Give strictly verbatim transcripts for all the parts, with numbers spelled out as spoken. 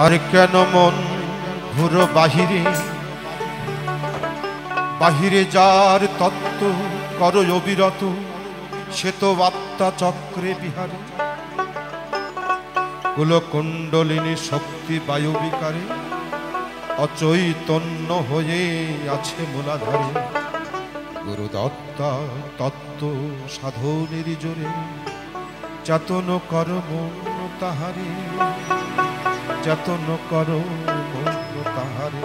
और केन मन घुरो बाहिरे बाहिरे जार तत्व करो अविरत से तो आत्मा चक्रे बिहारे कुलकुंडलिनी शक्ति वायु विकारे अचैतन्य होये आछे मूलाधारे गुरुदत्ता तत्व साधनेर जोरे चेतन कर मन ताहारे जतन करो ताहारे।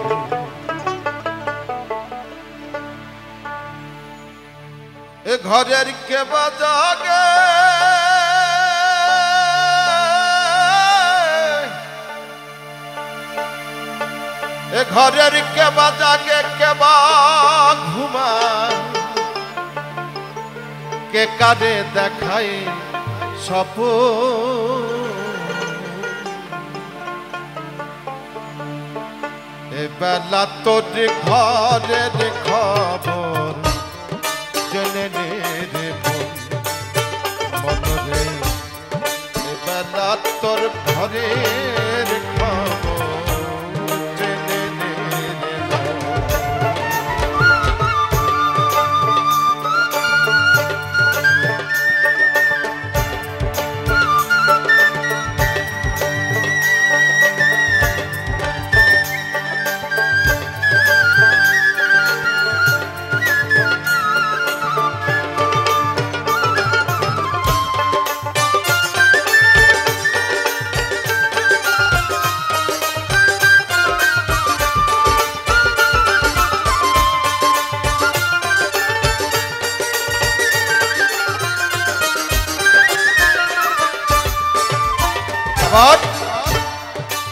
ए घरेर के बजा गे ए घरेर के बजा गे के बा घुमा के कारे देखाई सपो बेला तो घरे खबर जने रे मन रे बेला तोर घरे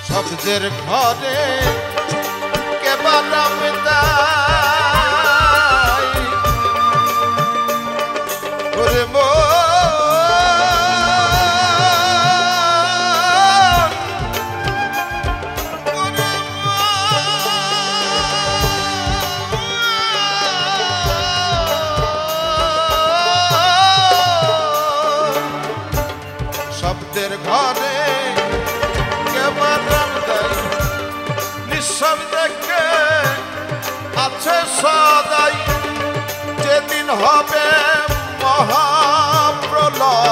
सबजेर घरे के बाराम दाई सबजेर घरे सदाई जेदिन हबे महाप्रलय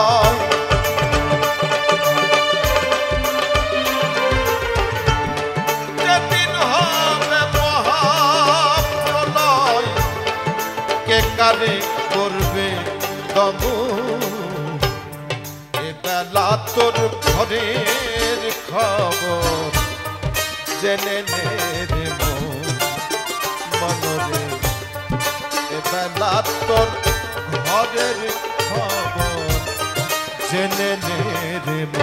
जेदिन हबे महाप्रलय के कारे करबे दमन ए बेला तोर घरेर खबर जेने रे बेला तोर घरेर खबर जेने रे मन।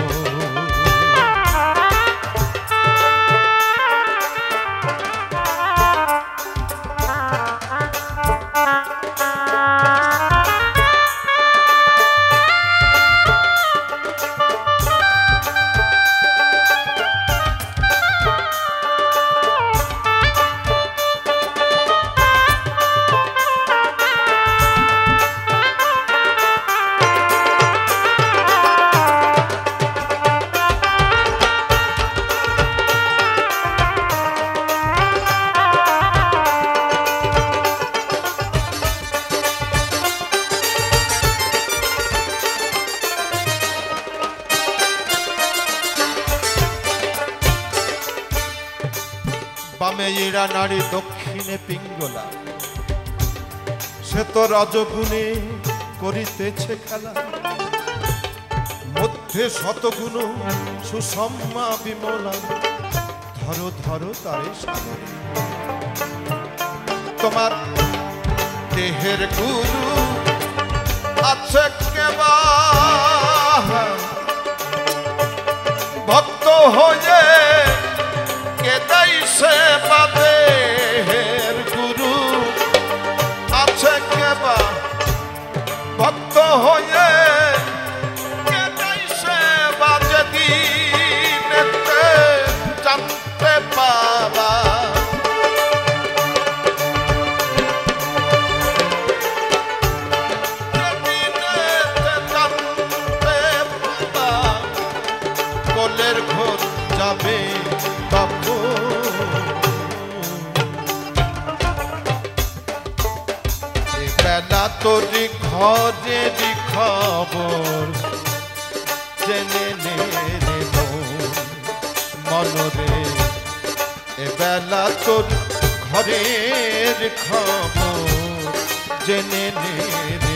मेरा नारी दक्षिणे पिंगला से तो रजगुणे करितेछे खेला मध्य शतगुण सुषम्मा विमला धरो धरो तारे सागरे तोमार देहेर गुरु आछे केबा भक्त होये से बातेर गुरु आछे केबा भक्त होये से बाजी जानते पावा जानते पावा कोलेर घर जाबे হরে দি খবর জেনে নে রে মনরে এবেলা তোর ঘরের খবর জেনে নে।